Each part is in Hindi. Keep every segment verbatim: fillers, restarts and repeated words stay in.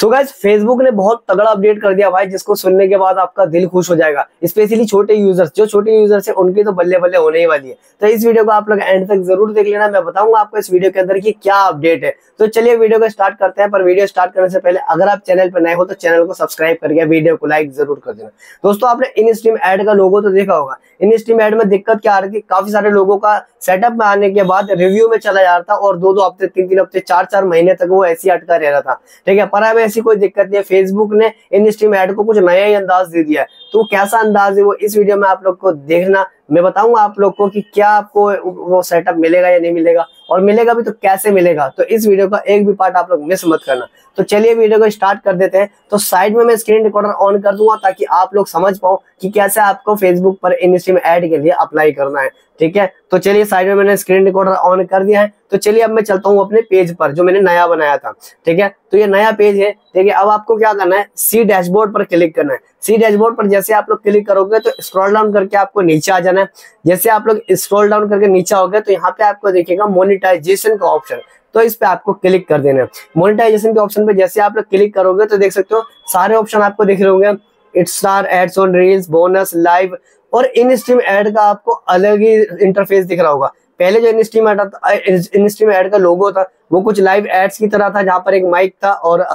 सो गाइस फेसबुक ने बहुत तगड़ा अपडेट कर दिया भाई, जिसको सुनने के बाद आपका दिल खुश हो जाएगा। स्पेशली छोटे यूजर्स, जो छोटे यूजर्स है उनकी तो बल्ले बल्ले होने ही वाली है। तो इस वीडियो को आप लोग एंड तक जरूर देख लेना, मैं बताऊंगा आपको इस वीडियो के अंदर की क्या अपडेट है। तो चलिए वीडियो को स्टार्ट करते हैं, पर वीडियो स्टार्ट करने से पहले अगर आप चैनल पर नए हो तो चैनल को सब्सक्राइब करके वीडियो को लाइक जरूर कर देना। दोस्तों आपने इन स्ट्रीम एड का लोगो तो देखा होगा। इन स्ट्रीम एड में दिक्कत क्या आ रही थी, काफी सारे लोगों का सेटअप में आने के बाद रिव्यू में चला जा रहा था और दो दो हफ्ते, तीन तीन हफ्ते, चार चार महीने तक वो ऐसी अटका रह रहा था, ठीक है। पर अब ऐसी कोई दिक्कत नहीं है, फेसबुक ने इन स्ट्रीम एड को कुछ नया ही अंदाज दे दिया है। तो कैसा अंदाज है वो इस वीडियो में आप लोग को देखना, मैं बताऊंगा आप लोग को कि क्या आपको वो सेटअप मिलेगा या नहीं मिलेगा, और मिलेगा भी तो कैसे मिलेगा। तो इस वीडियो का एक भी पार्ट आप लोग मिस मत करना। तो चलिए वीडियो को स्टार्ट कर देते हैं। तो साइड में मैं स्क्रीन रिकॉर्डर ऑन कर दूंगा ताकि आप लोग समझ पाओ कि कैसे आपको फेसबुक पर इन स्ट्रीम एड के लिए अप्लाई करना है, ठीक है। तो चलिए साइड में मैंने स्क्रीन रिकॉर्डर ऑन कर दिया है। तो चलिए अब मैं चलता हूँ अपने पेज पर जो मैंने नया बनाया था, ठीक है। तो ये नया पेज है, ठीक है। अब आपको क्या करना है, सी डैशबोर्ड पर क्लिक करना है। सी डैशबोर्ड पर जैसे आप लोग क्लिक करोगे तो स्क्रॉल डाउन करके आपको नीचे आ जाना है। जैसे आप लोग स्क्रॉल डाउन करके नीचे आओगे तो यहाँ पे आपको देखिएगा मोनेटाइजेशन का ऑप्शन, तो इस पे आपको क्लिक कर देना है। मोनेटाइजेशन के ऑप्शन पे जैसे आप लोग क्लिक करोगे तो देख सकते हो सारे ऑप्शन आपको दिख रहे होंगे। It's star, ads on reels, bonus, live और इन स्ट्रीम एड का आपको अलग ही इंटरफेस दिख रहा होगा। पहले जो इन स्ट्रीम एड था, इन स्ट्रीम एड का लोगो था वो कुछ लाइव एड्स की तरह था, जहां पर एक माइक था और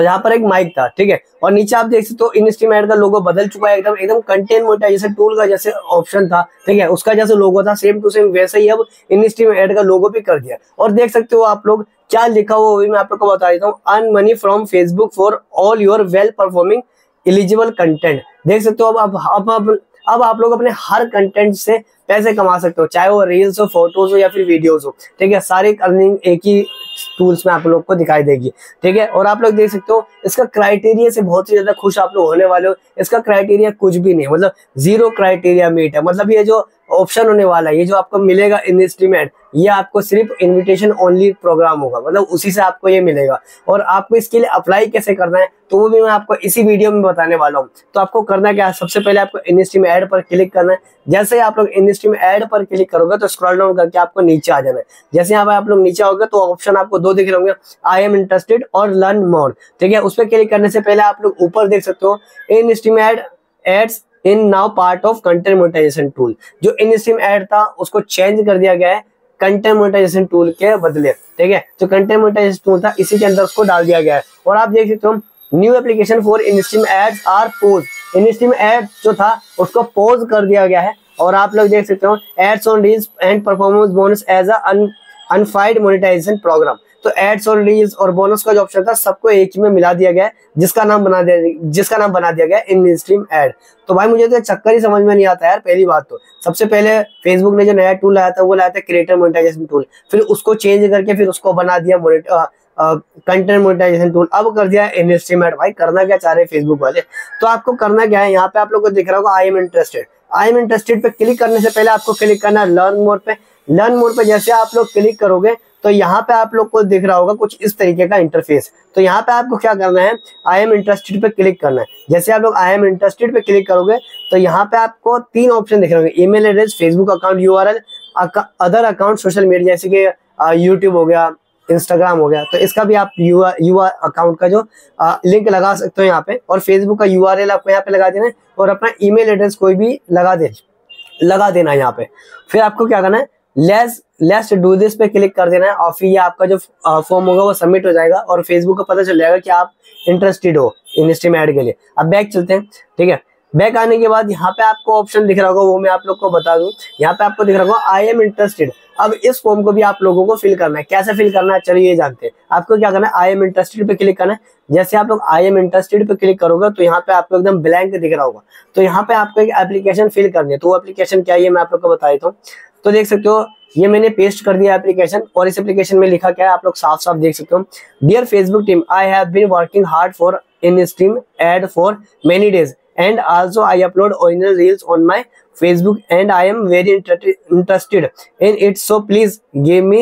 यहाँ पर एक माइक था, ठीक है। और नीचे आप देख सकते हो इन स्ट्रीम एड का लोगो बदल चुका है, एकदम एकदम कंटेंट मोनेटाइजेशन टूल का जैसे ऑप्शन था, ठीक है, उसका जैसे लोगो था सेम टू सेम वैसे ही अब इन स्ट्रीम एड का लोगो भी कर दिया। और देख सकते हो आप लोग क्या लिखा हुआ, वो भी मैं आप लोग को बता देता हूँ। Earn money from Facebook for all your well performing eligible content. देख सकते हो अब अब अब अब आप लोग अपने हर कंटेंट से पैसे कमा सकते हो, चाहे वो रील्स हो, फोटोज हो या फिर वीडियोस हो, ठीक है। सारी अर्निंग एक ही टूल्स में आप लोग को दिखाई देगी, ठीक है। और आप लोग देख सकते हो इसका क्राइटेरिया से बहुत ही ज्यादा खुश आप लोग होने वाले हो। इसका क्राइटेरिया कुछ भी नहीं, मतलब जीरो क्राइटेरिया मीट है। मतलब ये जो ऑप्शन होने वाला है, ये जो आपको मिलेगा इन स्ट्रीम एड, ये आपको सिर्फ इनविटेशन ओनली प्रोग्राम होगा, मतलब उसी से आपको ये मिलेगा। और आपको इसके लिए अप्लाई कैसे करना है तो वो भी मैं आपको इसी वीडियो में बताने वाला हूँ। तो आपको करना क्या है, सबसे पहले आपको इन स्ट्रीम एड पर क्लिक करना है। जैसे आप लोग इन स्ट्रीम एड पर क्लिक करोगे तो स्क्रॉल डाउन करके आपको नीचे आ जाना है। जैसे यहाँ पर आप लोग नीचे आओगे तो ऑप्शन आपको दो दिख रहे होंगे, आई एम इंटरेस्टेड और लर्न मोर, ठीक है। उस पर क्लिक करने से पहले आप लोग ऊपर देख सकते हो in stream ad ads in now part of content monetization tool. जो इन स्ट्रीम एड था उसको चेंज कर दिया गया है कंटेंट मोनेटाइजेशन टूल के बदले, ठीक है। जो कंटेंट मोनेटाइजेशन टूल था इसी के अंदर उसको डाल दिया गया है। और आप देख सकते हो new application for in stream ads are paused. In stream ad जो था उसको पोज कर दिया गया है। और आप लोग देख सकते हो ads on reels and performance bonus as unified monetization programme. तो एड्स और रील्स और बोनस का जो ऑप्शन था सबको एक ही में मिला दिया गया है, जिसका नाम बना दिया जिसका नाम बना दिया गया इन स्ट्रीम एड। तो भाई मुझे तो चक्कर ही समझ में नहीं आता यार। पहली बात तो सबसे पहले फेसबुक ने जो नया टूल लाया था वो लाया था क्रिएटर मोनेटाइजेशन टूल, फिर उसको चेंज करके फिर उसको बना दिया कंटेंट मोनेटाइजेशन टूल, अब कर दिया इन स्ट्रीम एड। भाई करना क्या चाह रहे फेसबुक वाले, तो आपको करना क्या है, यहाँ पे आप लोग को दिख रहा होगा I am interested. I am interested पे क्लिक करने से पहले आपको क्लिक करना है लर्न मोर पे। लर्न मोर पे जैसे आप लोग क्लिक करोगे तो यहाँ पे आप लोग को दिख रहा होगा कुछ इस तरीके का इंटरफेस। तो यहाँ पे आपको क्या करना है, आई एम इंटरेस्टेड पे क्लिक करना है। जैसे आप लोग आई एम इंटरेस्टेड पे क्लिक करोगे तो यहाँ पे आपको तीन ऑप्शन दिख रहे होंगे, email address, Facebook account URL, other account social media जैसे कि यूट्यूब हो गया, इंस्टाग्राम हो गया। तो इसका भी आप यूआर यूआर अकाउंट का जो आ, लिंक लगा सकते हो यहाँ पे, और फेसबुक का यूआरएल आपको यहाँ पे लगा देना है, और अपना ईमेल एड्रेस कोई भी लगा दे लगा देना है यहाँ पे। फिर आपको क्या करना है, लेस लेट्स डू दिस पे क्लिक कर देना है, और फिर आपका जो फॉर्म होगा वो सबमिट हो जाएगा और फेसबुक को पता चल जाएगा कि आप इंटरेस्टेड हो इन स्ट्रीम एड के लिए। अब बैक चलते हैं, ठीक है। बैक आने के बाद यहाँ पे आपको ऑप्शन दिख रहा होगा, वो मैं आप लोग को बता दूं। यहाँ पे आपको दिख रहा होगा आई एम इंटरेस्टेड। अब इस फॉर्म को भी आप लोगों को फिल करना है, कैसे फिल करना है चलिए ये जानते हैं। आपको क्या करना है, आई एम इंटरेस्टेड पे क्लिक करना है। जैसे आप लोग आई एम इंटरेस्टेड पे क्लिक करोगे तो यहाँ पे आपको एकदम ब्लैंक दिख रहा होगा। तो यहाँ पे आपको एक एप्लीकेशन फिल करनी है, तो वो एप्लीकेशन क्या है मैं आप लोग को बता देता हूँ। तो देख सकते हो ये मैंने पेस्ट कर दिया एप्लीकेशन, और इस एप्लीकेशन में लिखा क्या है आप लोग साफ साफ देख सकते हो। Dear Facebook team, I have been working hard for in stream ad for many days and also I upload original reels on my Facebook and I am very interested in it, so please give me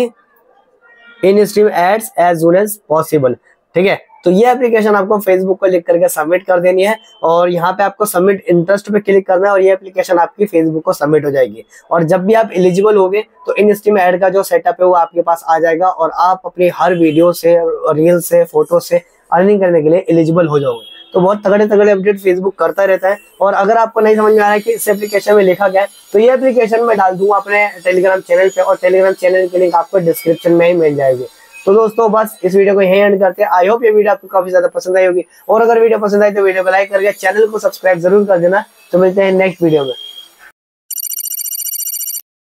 in stream ads as soon as possible, ठीक है। तो ये एप्लीकेशन आपको फेसबुक को लिख करके सबमिट कर देनी है, और यहाँ पे आपको सबमिट इंटरेस्ट पे क्लिक करना है, और ये एप्लीकेशन आपकी फेसबुक को सबमिट हो जाएगी। और जब भी आप एलिजिबल होगे तो इन स्ट्रीम एड का जो सेटअप है वो आपके पास आ जाएगा, और आप अपनी हर वीडियो से, रील से, फोटो से अर्निंग करने के लिए एलिजिबल हो जाओगे। तो बहुत तगड़े तगड़े अपडेट फेसबुक करता रहता है। और अगर आपको नहीं समझ में आ रहा है कि इस एप्लीकेशन में लिखा गया है तो ये एप्लीकेशन मैं डाल दूंगा अपने टेलीग्राम चैनल पे, और टेलीग्राम चैनल की लिंक आपको डिस्क्रिप्शन में ही मिल जाएगी। तो दोस्तों बस इस वीडियो को यहीं एंड करते हैं। आई होप ये वीडियो आपको काफी ज्यादा पसंद आई होगी, और अगर वीडियो पसंद आई तो वीडियो को लाइक करके चैनल को सब्सक्राइब जरूर कर देना। तो मिलते हैं नेक्स्ट वीडियो में।